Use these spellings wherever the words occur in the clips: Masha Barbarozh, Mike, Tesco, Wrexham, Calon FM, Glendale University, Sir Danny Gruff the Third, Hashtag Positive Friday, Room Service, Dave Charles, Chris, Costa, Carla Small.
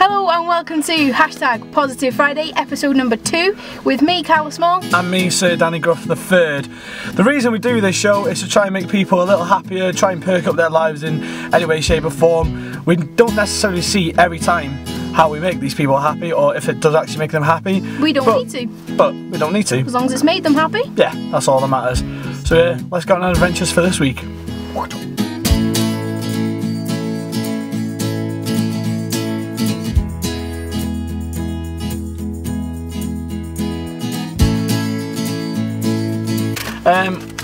Hello and welcome to Hashtag Positive Friday, episode number 2, with me, Carla Small. And me, Sir Danny Gruff the Third. The reason we do this show is to try and make people a little happier, try and perk up their lives in any way, shape or form. We don't necessarily see every time how we make these people happy, or if it does actually make them happy. But we don't need to. As long as it's made them happy. Yeah, that's all that matters. So yeah, let's go on our adventures for this week.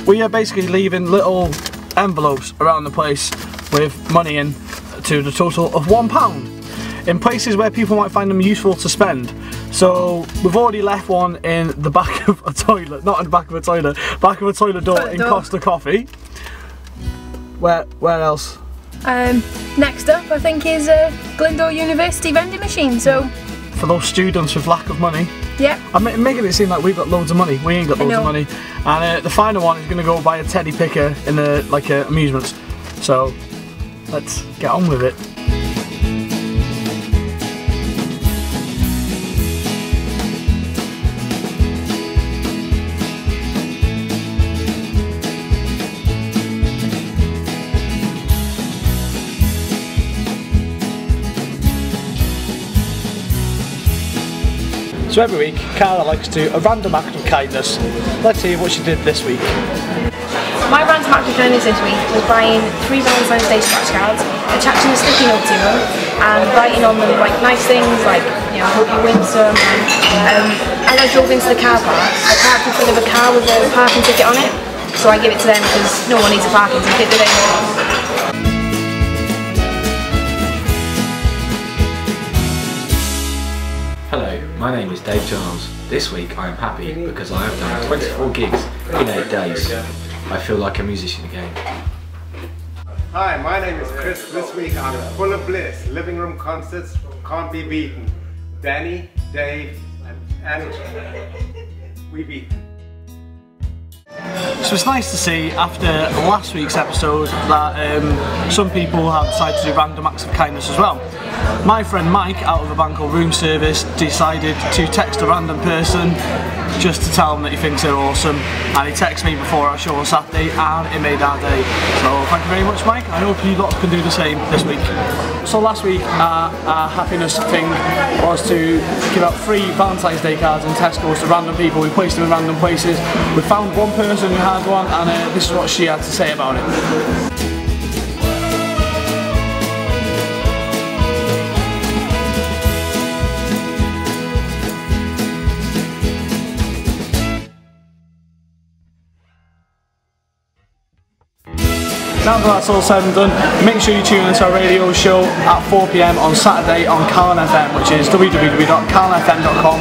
We are basically leaving little envelopes around the place with money in to the total of £1 in places where people might find them useful to spend. So we've already left one in the back of a toilet, not in the back of a toilet, back of a toilet door in Costa Coffee. Where else? Next up I think is Glendale University vending machine, so... For those students with lack of money. Yeah. I'm making it seem like we've got loads of money. We ain't got loads of money. And the final one is going to go buy a teddy picker in the amusements. So let's get on with it. So every week, Carla likes to do a random act of kindness. Let's see what she did this week. My random act of kindness this week was buying 3 Valentine's Day scratch cards, attaching a sticky note to them, and writing on them like nice things, like, you know, I hope you win some. And I drove into the car park. I parked in front of a car with a parking ticket on it, so I give it to them because no one needs a parking ticket, do they? My name is Dave Charles. This week I am happy because I have done 24 gigs in 8 days. I feel like a musician again. Hi, my name is Chris. This week I'm full of bliss. Living room concerts can't be beaten. Danny, Dave and we beat. So it's nice to see after last week's episode that some people have decided to do random acts of kindness as well. My friend Mike, out of a band called Room Service, decided to text a random person just to tell them that he thinks they're awesome, and he texted me before our show on Saturday and it made our day. So thank you very much, Mike. I hope you lot can do the same this week. So last week our happiness thing was to give out 3 Valentine's Day cards in Tesco to random people. We placed them in random places. We found one person who had one, and this is what she had to say about it. Now that that's all said and done, make sure you tune into our radio show at 4 PM on Saturday on Calon FM, which is www.calonfm.com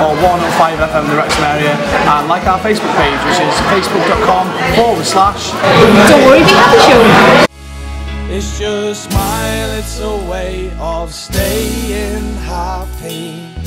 or 105 FM in the Wrexham area, and like our Facebook page, which is facebook.com/. Don't worry, we have a show. It's just smile, it's a way of staying happy.